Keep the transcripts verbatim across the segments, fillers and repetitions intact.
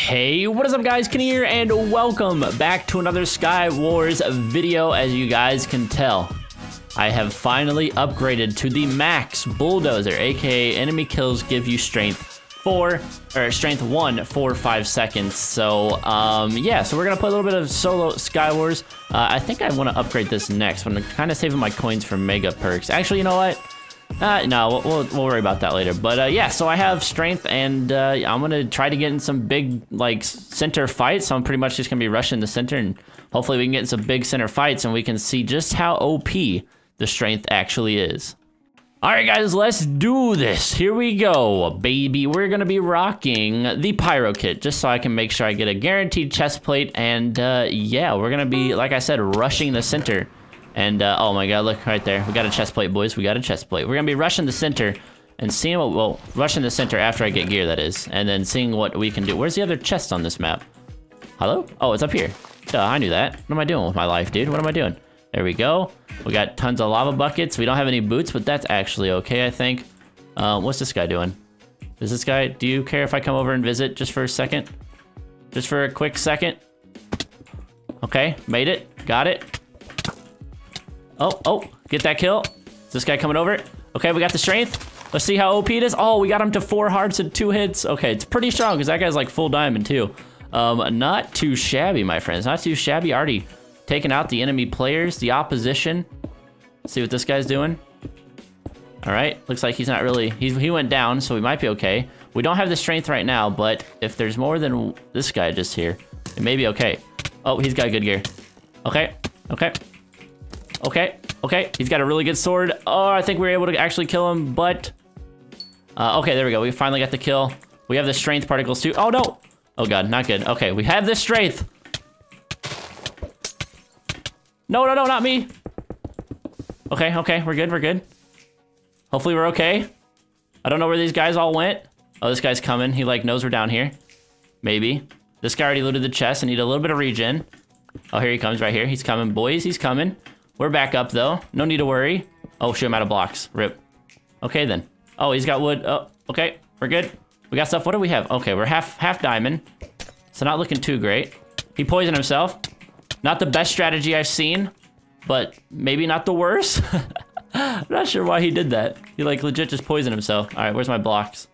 Hey, what is up guys, Kenny here, and welcome back to another Sky Wars video. As you guys can tell, I have finally upgraded to the max Bulldozer, aka enemy kills give you strength four, or strength one for five seconds. So um, yeah, so we're gonna play a little bit of solo Sky Wars. Uh, I think I wanna upgrade this next. I'm kinda saving my coins for mega perks. Actually, you know what? Uh, no, we'll, we'll worry about that later. But uh, yeah, so I have strength, and uh, I'm gonna try to get in some big like center fights. So I'm pretty much just gonna be rushing the center, and hopefully we can get in some big center fights, and we can see just how O P the strength actually is. All right, guys, let's do this. Here we go, baby. We're gonna be rocking the pyro kit, just so I can make sure I get a guaranteed chest plate. And uh, yeah, we're gonna be, like I said, rushing the center. And, uh, oh my god, look right there. We got a chest plate, boys. We got a chest plate. We're gonna be rushing the center and seeing what, well, rushing the center after I get gear, that is. And then seeing what we can do. Where's the other chest on this map? Hello? Oh, it's up here. Duh, I knew that. What am I doing with my life, dude? What am I doing? There we go. We got tons of lava buckets. We don't have any boots, but that's actually okay, I think. Uh, what's this guy doing? Is this guy, do you care if I come over and visit just for a second? Just for a quick second? Okay, made it. Got it. Oh, oh, get that kill. Is this guy coming over? Okay, we got the strength. Let's see how O P it is. Oh, we got him to four hearts and two hits. Okay, it's pretty strong because that guy's like full diamond too. Um, not too shabby, my friends. Not too shabby. Already taking out the enemy players, the opposition. Let's see what this guy's doing. All right, looks like he's not really, he's, he went down, so we might be okay. We don't have the strength right now, but if there's more than this guy just here, it may be okay. Oh, he's got good gear. Okay, okay. Okay, okay, he's got a really good sword. Oh, I think we were able to actually kill him, but... Uh, okay, there we go, we finally got the kill. We have the strength particles too. Oh no! Oh god, not good. Okay, we have the strength! No, no, no, not me! Okay, okay, we're good, we're good. Hopefully we're okay. I don't know where these guys all went. Oh, this guy's coming, he like knows we're down here. Maybe. This guy already looted the chest, I need a little bit of regen. Oh, here he comes right here, he's coming, boys, he's coming. We're back up though, no need to worry. Oh shoot, I'm out of blocks, rip. Okay then. Oh, he's got wood, oh, okay, we're good. We got stuff, what do we have? Okay, we're half half diamond, so not looking too great. He poisoned himself. Not the best strategy I've seen, but maybe not the worst. I'm not sure why he did that. He like legit just poisoned himself. All right, where's my blocks?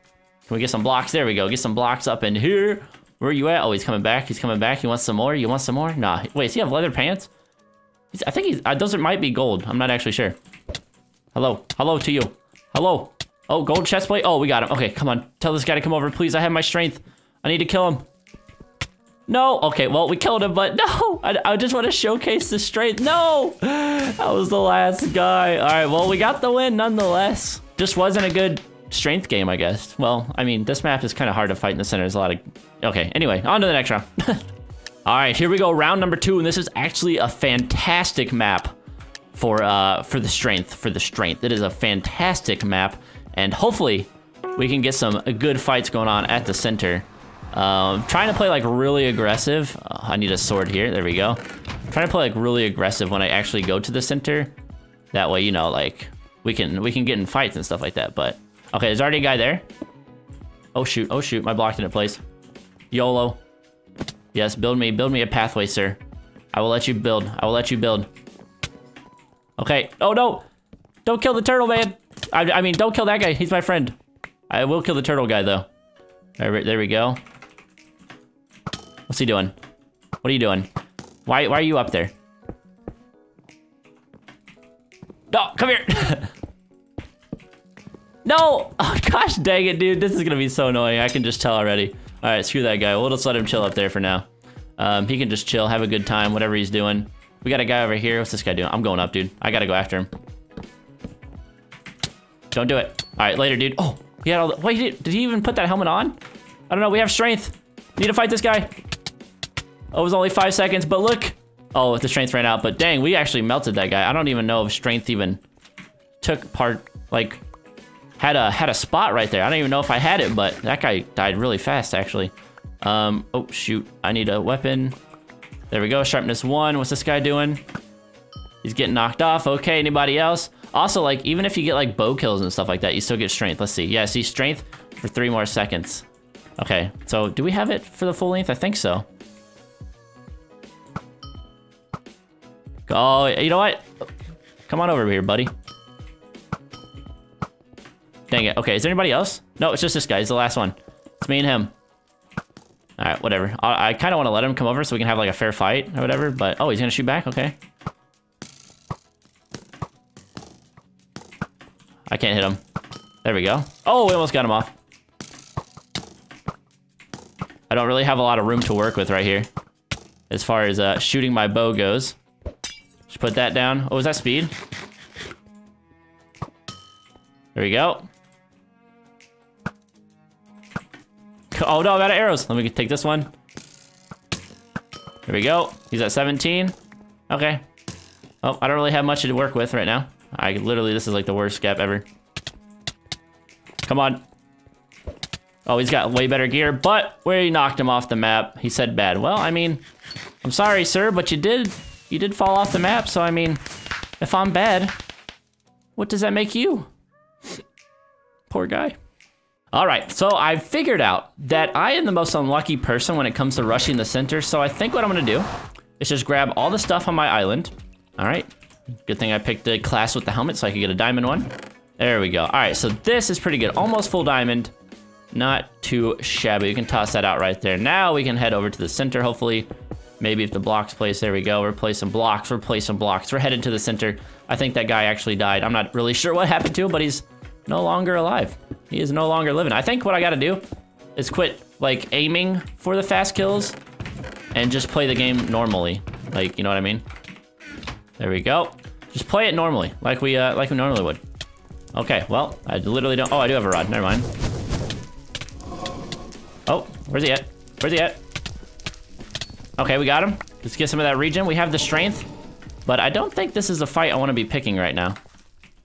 Can we get some blocks? There we go, get some blocks up in here. Where are you at? Oh, he's coming back, he's coming back. You want some more, you want some more? Nah, wait, does he have leather pants? I think he's, uh, those are, might be gold. I'm not actually sure. Hello. Hello to you. Hello. Oh, gold chest plate. Oh, we got him. Okay, come on. Tell this guy to come over, please. I have my strength. I need to kill him. No. Okay, well, we killed him, but no. I, I just want to showcase the strength. No. That was the last guy. All right, well, we got the win nonetheless. Just wasn't a good strength game, I guess. Well, I mean, this map is kind of hard to fight in the center. There's a lot of... Okay, anyway, on to the next round. All right, here we go, round number two, and this is actually a fantastic map for uh, for the strength, for the strength. It is a fantastic map, and hopefully we can get some good fights going on at the center. Um, trying to play like really aggressive. Uh, I need a sword here, there we go. I'm trying to play like really aggressive when I actually go to the center. That way, you know, like we can we can get in fights and stuff like that, but. Okay, there's already a guy there. Oh shoot, oh shoot, my block didn't place. YOLO. Yes, build me, build me a pathway, sir. I will let you build, I will let you build. Okay, oh no! Don't kill the turtle, man! I, I mean, don't kill that guy, he's my friend. I will kill the turtle guy, though. There, there we go. What's he doing? What are you doing? Why, why are you up there? No, come here! No! Oh, gosh dang it, dude, this is gonna be so annoying, I can just tell already. All right, screw that guy. We'll just let him chill up there for now. Um, he can just chill, have a good time, whatever he's doing. We got a guy over here. What's this guy doing? I'm going up, dude. I gotta go after him. Don't do it. All right, later, dude. Oh, he had all the... Wait, did, did he even put that helmet on? I don't know. We have strength. Need to fight this guy. Oh, it was only five seconds, but look. Oh, the strength ran out, but dang, we actually melted that guy. I don't even know if strength even took part, like... Had a had a spot right there. I don't even know if I had it, but that guy died really fast actually. Um, oh shoot, I need a weapon. There we go, sharpness one. What's this guy doing? He's getting knocked off. Okay, anybody else? Also, like even if you get like bow kills and stuff like that, you still get strength. Let's see. Yeah, see strength for three more seconds. Okay, so do we have it for the full length? I think so. Oh, you know what? Come on over here, buddy. Dang it. Okay, is there anybody else? No, it's just this guy. He's the last one. It's me and him. Alright, whatever. I, I kind of want to let him come over so we can have like a fair fight or whatever, but... Oh, he's gonna shoot back? Okay. I can't hit him. There we go. Oh, we almost got him off. I don't really have a lot of room to work with right here. As far as uh, shooting my bow goes. Just put that down. Oh, is that speed? There we go. Oh no, I'm out of arrows. Let me take this one. There we go. He's at seventeen. Okay. Oh, I don't really have much to work with right now. I literally, this is like the worst gap ever. Come on. Oh, he's got way better gear, but we knocked him off the map. He said bad. Well, I mean, I'm sorry, sir, but you did, you did fall off the map. So, I mean, if I'm bad, what does that make you? Poor guy. All right, so I figured out that I am the most unlucky person when it comes to rushing the center. So I think what I'm gonna do is just grab all the stuff on my island. All right. Good thing I picked a class with the helmet so I could get a diamond one. There we go. All right, so this is pretty good. Almost full diamond. Not too shabby. You can toss that out right there. Now we can head over to the center, hopefully. Maybe if the blocks place, there we go. We're placing blocks, we're placing blocks. We're headed to the center. I think that guy actually died. I'm not really sure what happened to him, but he's no longer alive. He is no longer living. I think what I gotta do is quit, like, aiming for the fast kills and just play the game normally. Like, you know what I mean? There we go. Just play it normally, like we uh, like we normally would. Okay, well, I literally don't... Oh, I do have a rod. Never mind. Oh, where's he at? Where's he at? Okay, we got him. Let's get some of that regen. We have the strength, but I don't think this is a fight I want to be picking right now.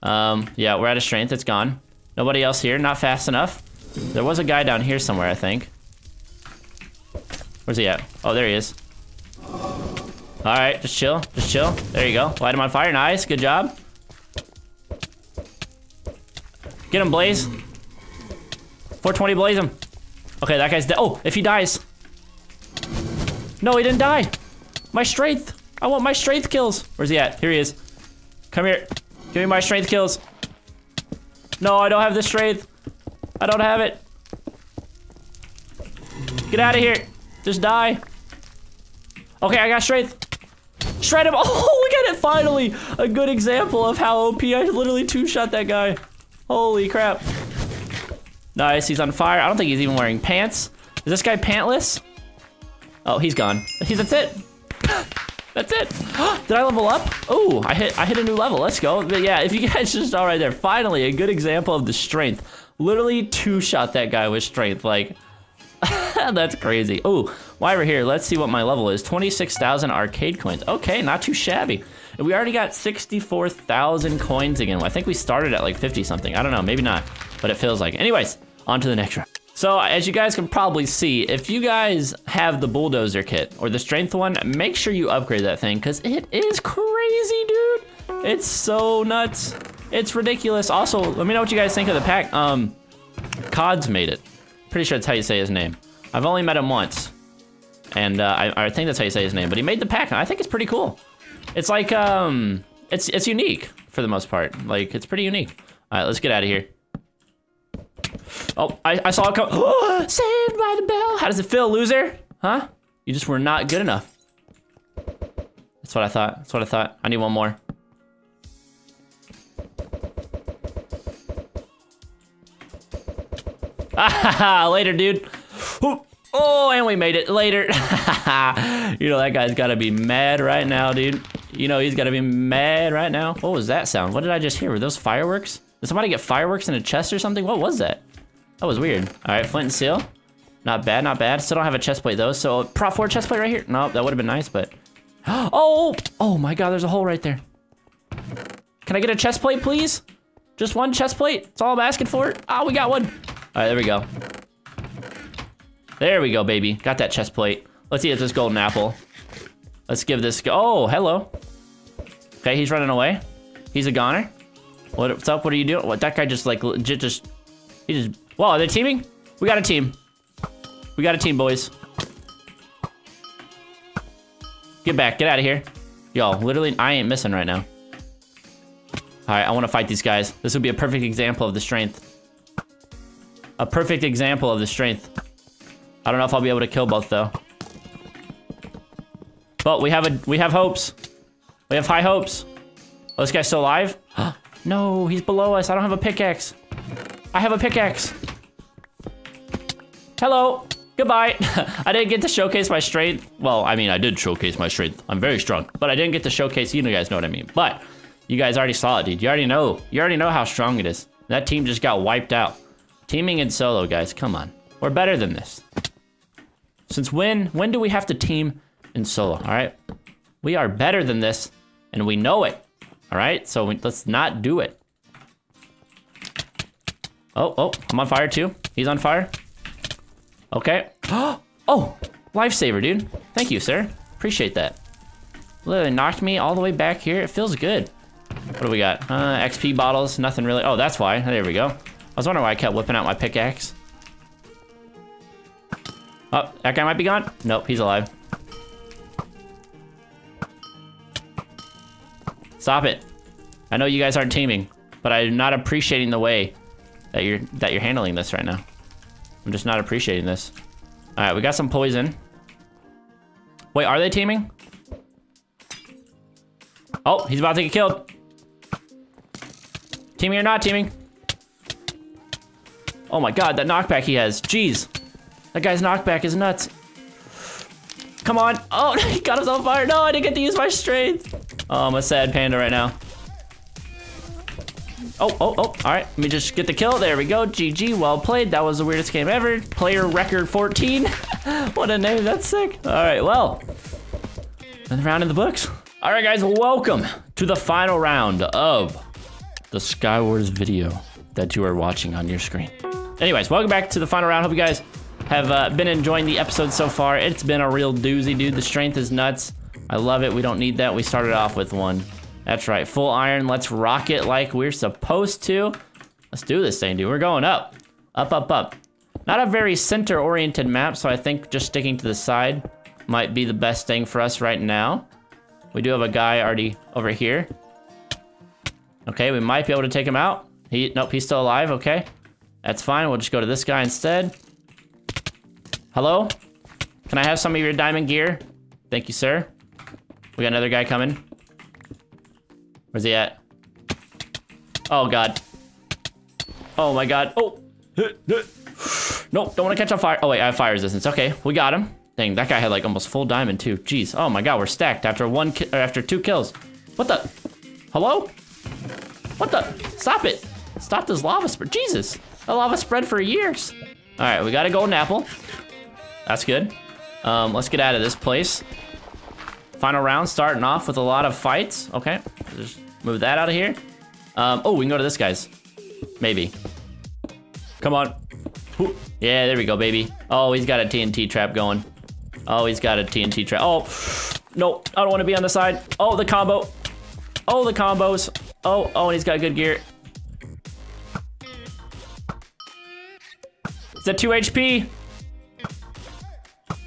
Um, yeah, we're out of strength. It's gone. Nobody else here. Not fast enough. There was a guy down here somewhere, I think. Where's he at? Oh, there he is. All right, just chill, just chill. There you go, light him on fire, nice, good job. Get him, Blaze. four twenty, Blaze him. Okay, that guy's dead. Oh, if he dies. No, he didn't die. My strength, I want my strength kills. Where's he at? Here he is. Come here, give me my strength kills. No, I don't have the strength. I don't have it. Get out of here, just die. Okay, I got strength. Shred him! Oh, we got it finally! A good example of how O P I literally two-shot that guy. Holy crap. Nice, he's on fire. I don't think he's even wearing pants. Is this guy pantless? Oh, he's gone. He's, that's it. That's it. Did I level up? Oh, I hit I hit a new level. Let's go. But yeah, if you guys just saw right there, finally a good example of the strength. Literally two-shot that guy with strength, like. That's crazy. Oh, while we're here, let's see what my level is. twenty-six thousand arcade coins. Okay, not too shabby. And we already got sixty-four thousand coins again. I think we started at like fifty something. I don't know, maybe not, but it feels like it. Anyways, on to the next round. So as you guys can probably see, if you guys have the Bulldozer kit or the strength one, make sure you upgrade that thing because it is crazy, dude. It's so nuts. It's ridiculous. Also, let me know what you guys think of the pack. Um, C O D's made it. Pretty sure that's how you say his name. I've only met him once, and uh, I, I think that's how you say his name. But he made the pack, and I think it's pretty cool. It's like um, it's it's unique for the most part. Like it's pretty unique. All right, let's get out of here. Oh, I, I saw it come. Oh, saved by the bell. How does it feel, loser? Huh? You just were not good enough. That's what I thought. That's what I thought. I need one more. Later, dude. Oh, and we made it. Later. You know, that guy's got to be mad right now, dude. You know, he's got to be mad right now. What was that sound? What did I just hear? Were those fireworks? Did somebody get fireworks in a chest or something? What was that? That was weird. All right, flint and steel. Not bad, not bad. Still don't have a chest plate, though. So, prop four chest plate right here. No, that would have been nice, but... Oh! Oh, my God, there's a hole right there. Can I get a chest plate, please? Just one chest plate? That's all I'm asking for. Oh, we got one. All right, there we go. There we go, baby. Got that chest plate. Let's eat this golden apple. Let's give this go. Oh, hello. Okay, he's running away. He's a goner. What, what's up? What are you doing? What, that guy just like legit just... He just... Whoa, are they teaming? We got a team. We got a team, boys. Get back. Get out of here. Y'all, literally, I ain't missing right now. All right, I want to fight these guys. This would be a perfect example of the strength. A perfect example of the strength. I don't know if I'll be able to kill both, though. But we have a we have hopes. We have high hopes. Oh, this guy's still alive? No, he's below us. I don't have a pickaxe. I have a pickaxe. Hello. Goodbye. I didn't get to showcase my strength. Well, I mean, I did showcase my strength. I'm very strong, but I didn't get to showcase. You guys know what I mean. But you guys already saw it, dude. You already know. You already know how strong it is. That team just got wiped out. Teaming in solo, guys. Come on. We're better than this. Since when? When do we have to team in solo? All right. We are better than this, and we know it. All right. So we, let's not do it. Oh, oh, I'm on fire too. He's on fire. Okay. Oh, lifesaver, dude. Thank you, sir. Appreciate that. Literally knocked me all the way back here. It feels good. What do we got? Uh, X P bottles. Nothing really. Oh, that's why. There we go. I was wondering why I kept whipping out my pickaxe. Oh, that guy might be gone. Nope, he's alive. Stop it. I know you guys aren't teaming, but I'm not appreciating the way that you're that you're handling this right now. I'm just not appreciating this. All right, we got some poison. Wait, are they teaming? Oh, he's about to get killed. Teaming or not teaming? Oh my God, that knockback he has. Jeez, that guy's knockback is nuts. Come on. Oh, he got us on fire. No, I didn't get to use my strength. Oh, I'm a sad panda right now. Oh, oh, oh, all right. Let me just get the kill. There we go. G G, well played. That was the weirdest game ever. Player record fourteen. What a name, that's sick. All right, well, another round in the books. All right, guys, welcome to the final round of the Sky Wars video that you are watching on your screen. Anyways, welcome back to the final round. Hope you guys have uh, been enjoying the episode so far. It's been a real doozy, dude. The strength is nuts. I love it. We don't need that. We started off with one. That's right, full iron. Let's rock it like we're supposed to. Let's do this thing, dude. We're going up. Up, up, up. Not a very center-oriented map, so I think just sticking to the side might be the best thing for us right now. We do have a guy already over here. Okay, we might be able to take him out. He, nope, he's still alive, okay. That's fine, we'll just go to this guy instead. Hello? Can I have some of your diamond gear? Thank you, sir. We got another guy coming. Where's he at? Oh God. Oh my God. Oh. Nope, don't want to catch on fire. Oh wait, I have fire resistance. Okay, we got him. Dang, that guy had like almost full diamond too. Jeez. Oh my God, we're stacked after one ki or after two kills. What the? Hello? What the? Stop it. Stop this lava spread. Jesus, that lava spread for years. All right, we got a golden apple. That's good. Um, let's get out of this place. Final round, starting off with a lot of fights. Okay, just move that out of here. Um, oh, we can go to this guy's. Maybe. Come on. Ooh. Yeah, there we go, baby. Oh, he's got a T N T trap going. Oh, he's got a T N T trap. Oh, no, I don't want to be on the side. Oh, the combo. Oh, the combos. Oh, oh, and he's got good gear. Is that two H P?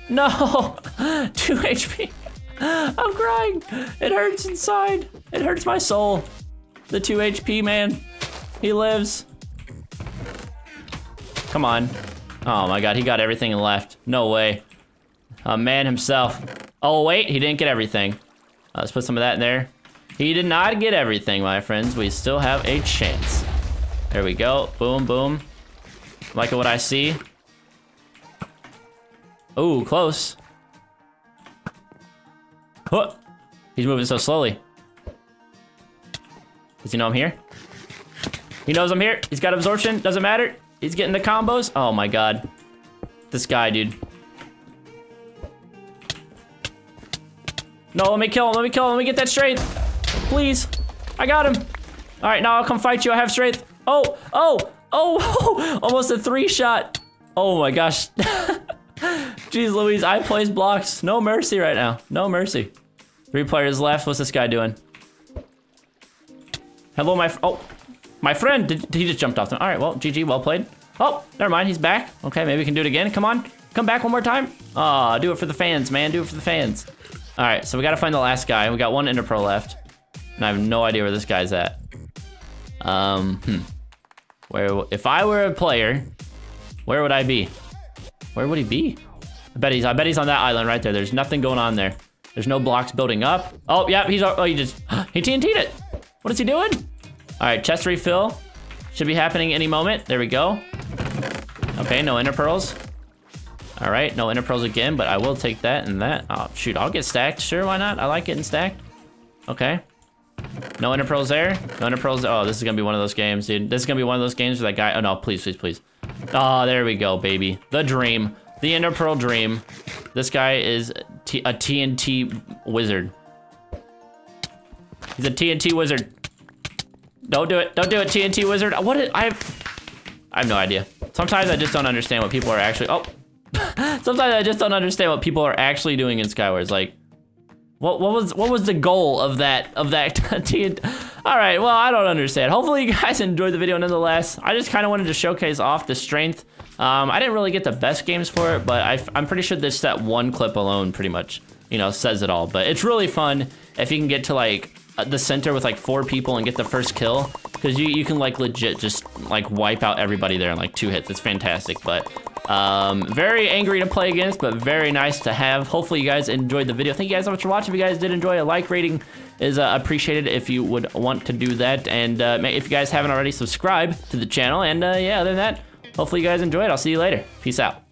No, two H P. I'm crying. It hurts inside. It hurts my soul. The two H P, man. He lives. Come on. Oh my God, he got everything and left. No way. A man himself. Oh wait, he didn't get everything. Uh, let's put some of that in there. He did not get everything, my friends. We still have a chance. There we go. Boom, boom. Like what I see. Ooh, close. Huh. He's moving so slowly. Does he know I'm here? He knows I'm here. He's got absorption. Doesn't matter. He's getting the combos. Oh my God. This guy, dude. No, let me kill him. Let me kill him. Let me get that strength. Please. I got him. All right, now I'll come fight you. I have strength. Oh, oh, oh. Almost a three shot. Oh my gosh. Jeez Louise, I plays blocks. No mercy right now. No mercy. Three players left. What's this guy doing? Hello, my... Oh, my friend. Did, he just jumped off them. All right, well, G G, well played. Oh, never mind. He's back. Okay, maybe we can do it again. Come on. Come back one more time. Aw, oh, do it for the fans, man. Do it for the fans. All right, so we gotta find the last guy. We got one Enderpearl left. And I have no idea where this guy's at. Um, hmm. Where, if I were a player, where would I be? Where would he be? I bet he's, I bet he's on that island right there. There's nothing going on there. There's no blocks building up. Oh, yeah, he's, oh, he just, he T N T'd it. What is he doing? All right, chest refill. Should be happening any moment. There we go. Okay, no Enderpearls. All right, no Enderpearls again, but I will take that and that. Oh, shoot, I'll get stacked. Sure, why not? I like getting stacked. Okay. No Enderpearls there. No Enderpearls there. Oh, this is gonna be one of those games, dude. This is gonna be one of those games where that guy, oh no, please, please, please. Oh, there we go, baby. The dream. The Enderpearl dream. This guy is t a T N T wizard. He's a T N T wizard. Don't do it. Don't do it, T N T wizard. What is, I have, I have no idea. Sometimes I just don't understand what people are actually, oh. Sometimes I just don't understand what people are actually doing in Sky Wars. Like, what what was what was the goal of that of that T N T? All right, well, I don't understand. Hopefully you guys enjoyed the video nonetheless. I just kind of wanted to showcase off the strength. Um, I didn't really get the best games for it, but I, I'm pretty sure this that one clip alone pretty much, you know, says it all. But it's really fun if you can get to like the center with like four people and get the first kill, because you you can like legit just like wipe out everybody there in like two hits. It's fantastic, but. Um, very angry to play against, but very nice to have. Hopefully you guys enjoyed the video. Thank you guys so much for watching. If you guys did enjoy, a like rating is uh, appreciated if you would want to do that. And uh, if you guys haven't already, subscribe to the channel. And uh, yeah, other than that, hopefully you guys enjoyed. I'll see you later. Peace out.